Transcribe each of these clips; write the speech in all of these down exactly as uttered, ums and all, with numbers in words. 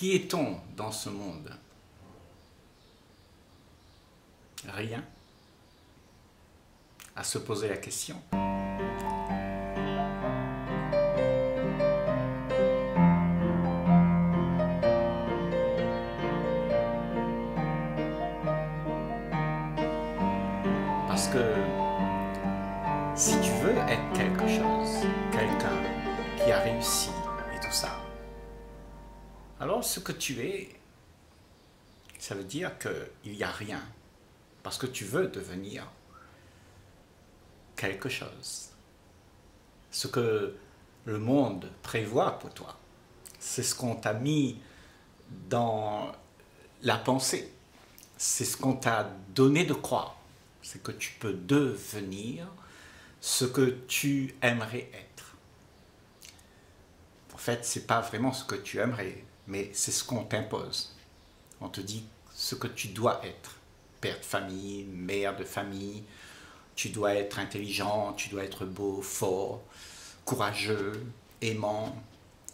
Qui est-on dans ce monde? Rien. À se poser la question. Parce que si tu veux être quelque chose, quelqu'un qui a réussi et tout ça, alors ce que tu es, ça veut dire qu'il n'y a rien, parce que tu veux devenir quelque chose. Ce que le monde prévoit pour toi, c'est ce qu'on t'a mis dans la pensée, c'est ce qu'on t'a donné de croire, c'est que tu peux devenir ce que tu aimerais être. En fait, ce n'est pas vraiment ce que tu aimerais, mais c'est ce qu'on t'impose. On te dit ce que tu dois être. Père de famille, mère de famille, tu dois être intelligent, tu dois être beau, fort, courageux, aimant,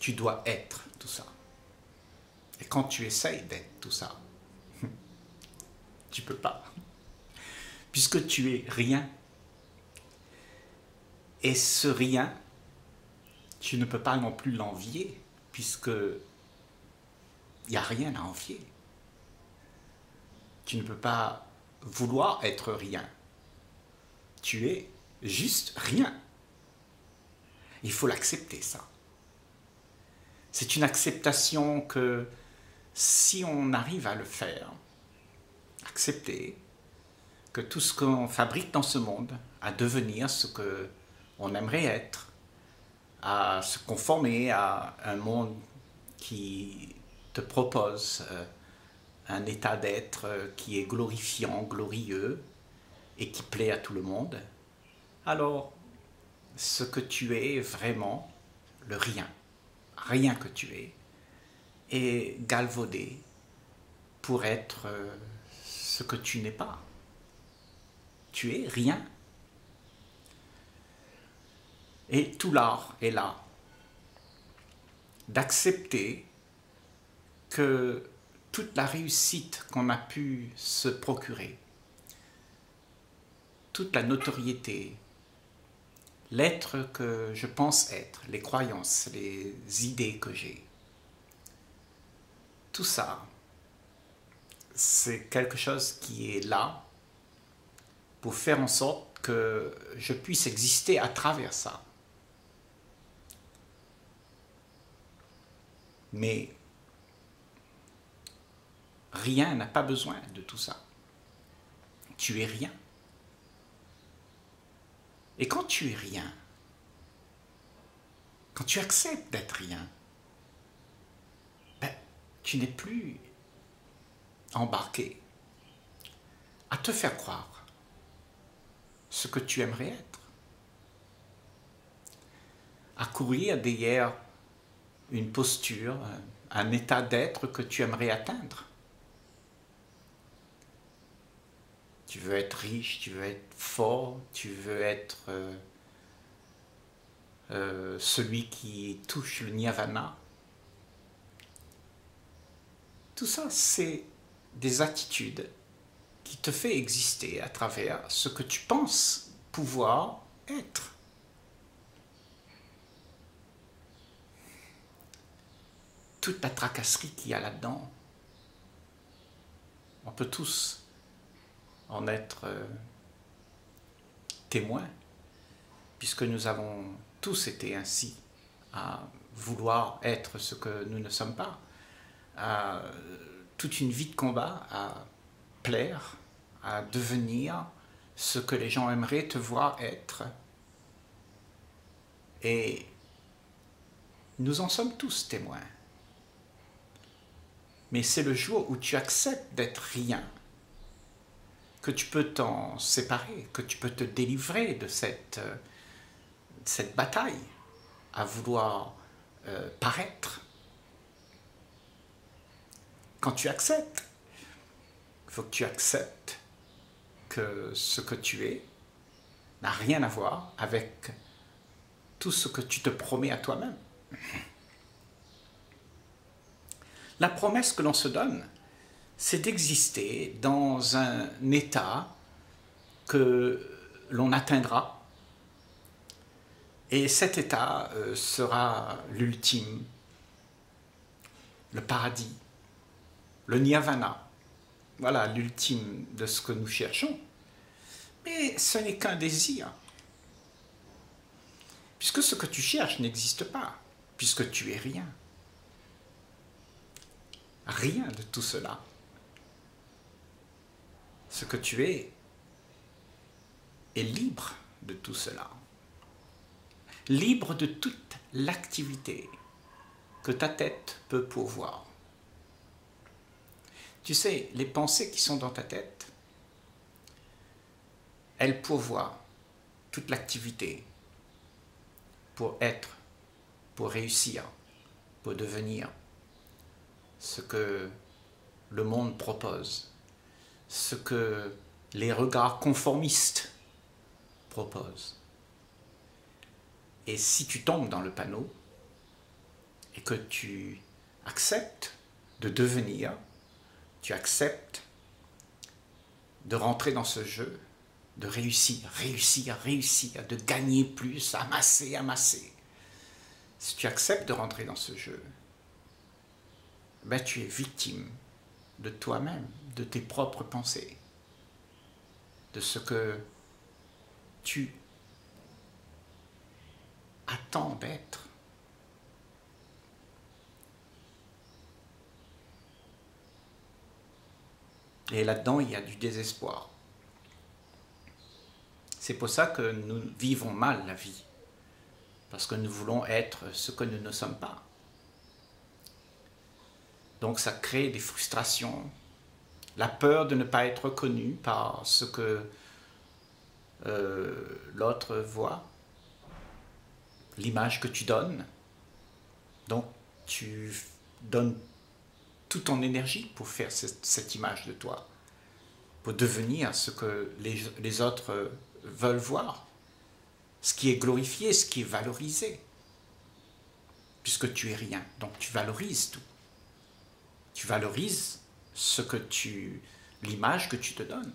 tu dois être tout ça. Et quand tu essayes d'être tout ça, tu peux pas. Puisque tu es rien. Et ce rien, tu ne peux pas non plus l'envier, puisque il n'y a rien à envier. Tu ne peux pas vouloir être rien. Tu es juste rien. Il faut l'accepter, ça. C'est une acceptation que si on arrive à le faire, accepter que tout ce qu'on fabrique dans ce monde, à devenir ce qu'on aimerait être, à se conformer à un monde qui te propose un état d'être qui est glorifiant, glorieux et qui plaît à tout le monde, alors ce que tu es vraiment, le rien, rien que tu es, est galvaudé pour être ce que tu n'es pas. Tu es rien. Et tout l'art est là d'accepter que toute la réussite qu'on a pu se procurer, toute la notoriété, l'être que je pense être, les croyances, les idées que j'ai, tout ça, c'est quelque chose qui est là pour faire en sorte que je puisse exister à travers ça. Mais rien n'a pas besoin de tout ça. Tu es rien. Et quand tu es rien, quand tu acceptes d'être rien, ben, tu n'es plus embarqué à te faire croire ce que tu aimerais être, à courir derrière une posture, un état d'être que tu aimerais atteindre. Tu veux être riche, tu veux être fort, tu veux être euh, euh, celui qui touche le nirvana. Tout ça, c'est des attitudes qui te font exister à travers ce que tu penses pouvoir être. Toute la tracasserie qu'il y a là-dedans, on peut tous en être euh, témoins, puisque nous avons tous été ainsi, à vouloir être ce que nous ne sommes pas, à toute une vie de combat, à plaire, à devenir ce que les gens aimeraient te voir être. Et nous en sommes tous témoins. Mais c'est le jour où tu acceptes d'être rien, que tu peux t'en séparer, que tu peux te délivrer de cette, de cette bataille à vouloir euh, paraître. Quand tu acceptes, il faut que tu acceptes que ce que tu es n'a rien à voir avec tout ce que tu te promets à toi-même. La promesse que l'on se donne, c'est d'exister dans un état que l'on atteindra, et cet état sera l'ultime, le paradis, le nirvana, voilà l'ultime de ce que nous cherchons. Mais ce n'est qu'un désir, puisque ce que tu cherches n'existe pas, puisque tu es rien. Rien de tout cela. Ce que tu es est libre de tout cela. Libre de toute l'activité que ta tête peut pourvoir. Tu sais, les pensées qui sont dans ta tête, elles pourvoient toute l'activité pour être, pour réussir, pour devenir ce que le monde propose, ce que les regards conformistes proposent. Et si tu tombes dans le panneau et que tu acceptes de devenir, tu acceptes de rentrer dans ce jeu, de réussir, réussir, réussir, de gagner plus, amasser, amasser. Si tu acceptes de rentrer dans ce jeu, ben, tu es victime de toi-même, de tes propres pensées, de ce que tu attends d'être. Et là-dedans, il y a du désespoir. C'est pour ça que nous vivons mal la vie, parce que nous voulons être ce que nous ne sommes pas. Donc ça crée des frustrations, la peur de ne pas être reconnu par ce que euh, l'autre voit, l'image que tu donnes. Donc tu donnes toute ton énergie pour faire cette, cette image de toi, pour devenir ce que les, les autres veulent voir, ce qui est glorifié, ce qui est valorisé, puisque tu es rien, donc tu valorises tout. Tu valorises ce que tu, l'image que tu te donnes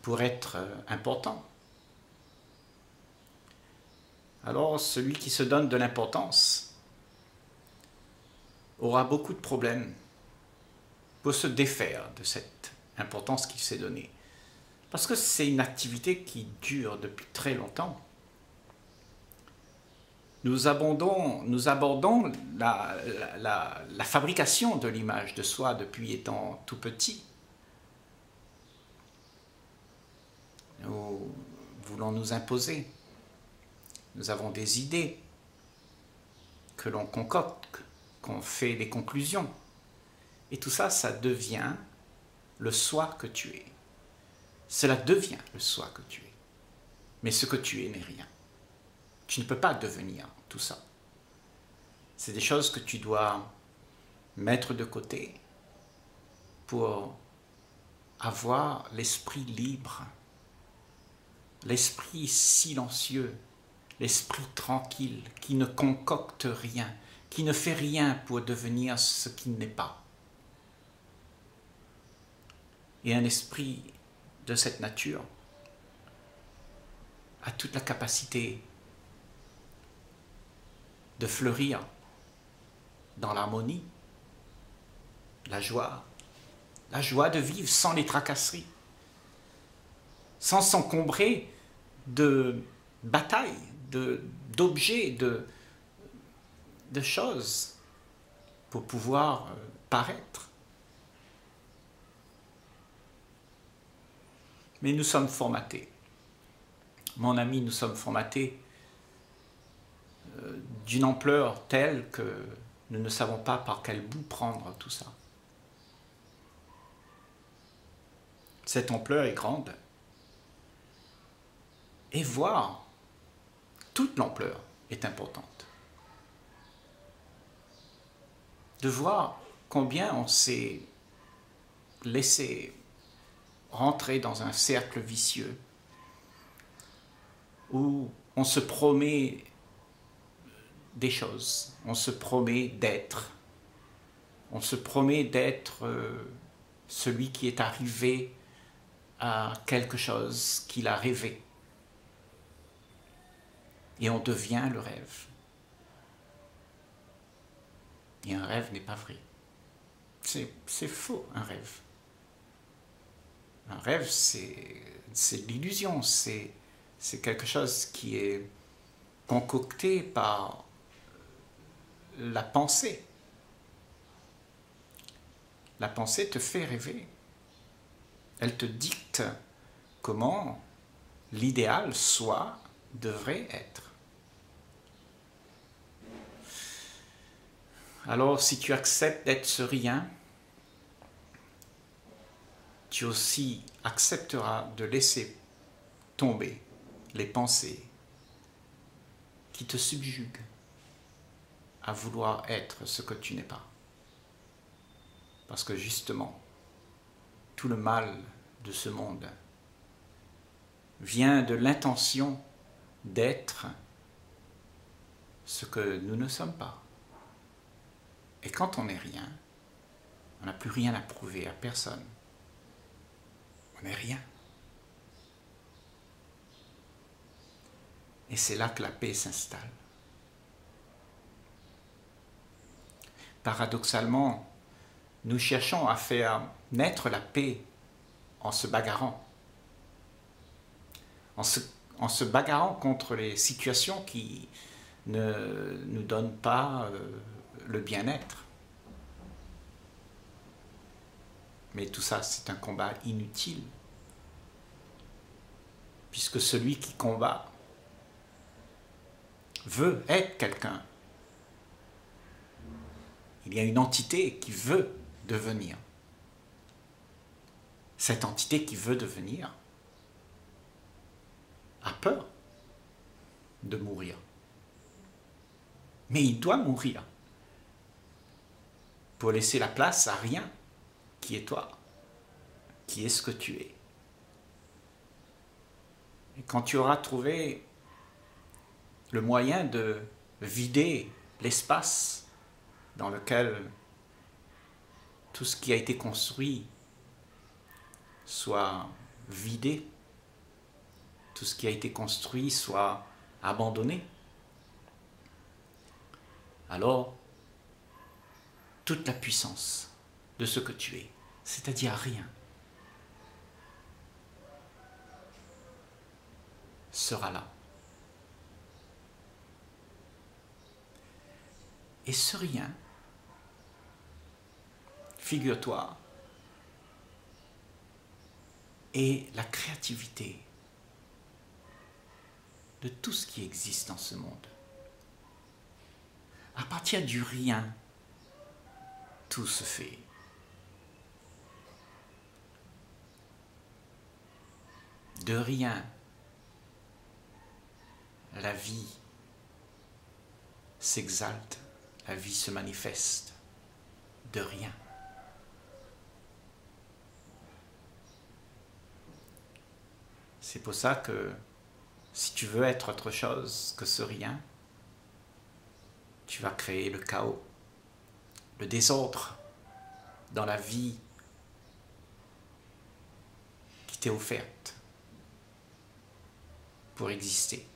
pour être important. Alors celui qui se donne de l'importance aura beaucoup de problèmes pour se défaire de cette importance qu'il s'est donnée. Parce que c'est une activité qui dure depuis très longtemps. Nous abordons, nous abordons la, la, la, la fabrication de l'image de soi depuis étant tout petit. Nous voulons nous imposer. Nous avons des idées que l'on concocte, qu'on fait des conclusions. Et tout ça, ça devient le soi que tu es. Cela devient le soi que tu es. Mais ce que tu es n'est rien. Tu ne peux pas devenir tout ça. C'est des choses que tu dois mettre de côté pour avoir l'esprit libre, l'esprit silencieux, l'esprit tranquille, qui ne concocte rien, qui ne fait rien pour devenir ce qu'il n'est pas. Et un esprit de cette nature a toute la capacité de fleurir dans l'harmonie, la joie, la joie de vivre sans les tracasseries, sans s'encombrer de batailles, de, d'objets, de, de choses pour pouvoir paraître. Mais nous sommes formatés. Mon ami, nous sommes formatés d'une ampleur telle que nous ne savons pas par quel bout prendre tout ça. Cette ampleur est grande. Et voir toute l'ampleur est importante. De voir combien on s'est laissé rentrer dans un cercle vicieux où on se promet des choses, on se promet d'être, on se promet d'être euh, celui qui est arrivé à quelque chose qu'il a rêvé. Et on devient le rêve. Et un rêve n'est pas vrai. C'est faux, un rêve. Un rêve, c'est l'illusion, c'est quelque chose qui est concocté par la pensée. La pensée te fait rêver. Elle te dicte comment l'idéal soit, devrait être. Alors, si tu acceptes d'être ce rien, tu aussi accepteras de laisser tomber les pensées qui te subjuguent à vouloir être ce que tu n'es pas. Parce que justement, tout le mal de ce monde vient de l'intention d'être ce que nous ne sommes pas. Et quand on n'est rien, on n'a plus rien à prouver à personne. On n'est rien. Et c'est là que la paix s'installe. Paradoxalement, nous cherchons à faire naître la paix en se bagarrant. En se, en se bagarrant contre les situations qui ne nous donnent pas... Euh, le bien-être. Mais tout ça, c'est un combat inutile, puisque celui qui combat veut être quelqu'un. Il y a une entité qui veut devenir. Cette entité qui veut devenir a peur de mourir. Mais il doit mourir pour laisser la place à rien qui est toi, qui est ce que tu es. Et quand tu auras trouvé le moyen de vider l'espace dans lequel tout ce qui a été construit soit vidé, tout ce qui a été construit soit abandonné, alors toute la puissance de ce que tu es, c'est-à-dire rien, sera là. Et ce rien, figure-toi, est la créativité de tout ce qui existe dans ce monde. À partir du rien, tout se fait. De rien, la vie s'exalte, la vie se manifeste. De rien. C'est pour ça que si tu veux être autre chose que ce rien, tu vas créer le chaos, le désordre dans la vie qui t'est offerte pour exister.